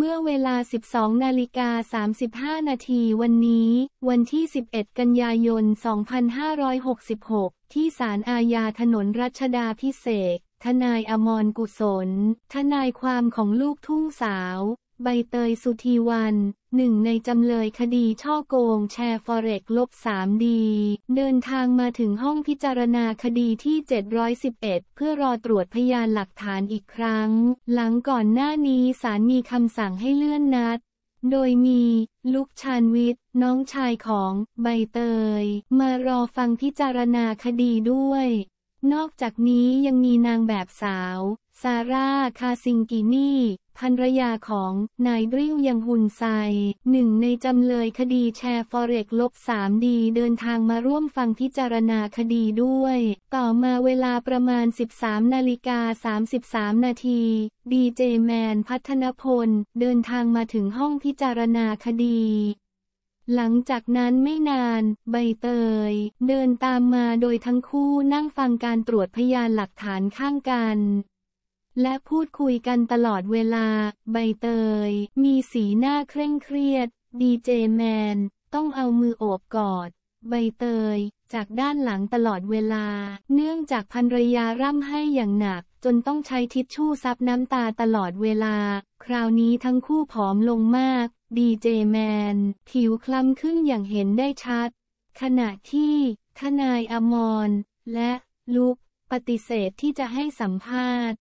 เมื่อเวลา 12.35 นาทีวันนี้วันที่11กันยายน2566ที่ศาลอาญาถนนรัชดาภิเษกทนายอมรกุศลทนายความของลูกทุ่งสาวใบเตยสุธีวรรณหนึ่งในจำเลยคดีฉ้อโกงแชร์Forex-3D เดินทางมาถึงห้องพิจารณาคดีที่711เพื่อรอตรวจพยานหลักฐานอีกครั้งหลังก่อนหน้านี้ศาลมีคำสั่งให้เลื่อนนัดโดยมีลุกชานวิทย์น้องชายของใบเตยมารอฟังพิจารณาคดีด้วยนอกจากนี้ยังมีนางแบบสาวซาร่าคาซิงกินีภรรยาของนายดริวยังฮุนไซหนึ่งในจำเลยคดีแชร์Forex-3D เดินทางมาร่วมฟังพิจารณาคดีด้วยต่อมาเวลาประมาณ 13.33 นาทีดีเจแมนพัฒนพลเดินทางมาถึงห้องพิจารณาคดีหลังจากนั้นไม่นานใบเตยเดินตามมาโดยทั้งคู่นั่งฟังการตรวจพยานหลักฐานข้างกันและพูดคุยกันตลอดเวลาใบเตยมีสีหน้าเคร่งเครียดดีเจแมนต้องเอามือโอบกอดใบเตยจากด้านหลังตลอดเวลาเนื่องจากภรรยาร่ำไห้อย่างหนักจนต้องใช้ทิชชู่ซับน้ำตาตลอดเวลาคราวนี้ทั้งคู่ผอมลงมากดีเจแมนผิวคล้ำขึ้นอย่างเห็นได้ชัดขณะที่ทนายอมรและลุกปฏิเสธที่จะให้สัมภาษณ์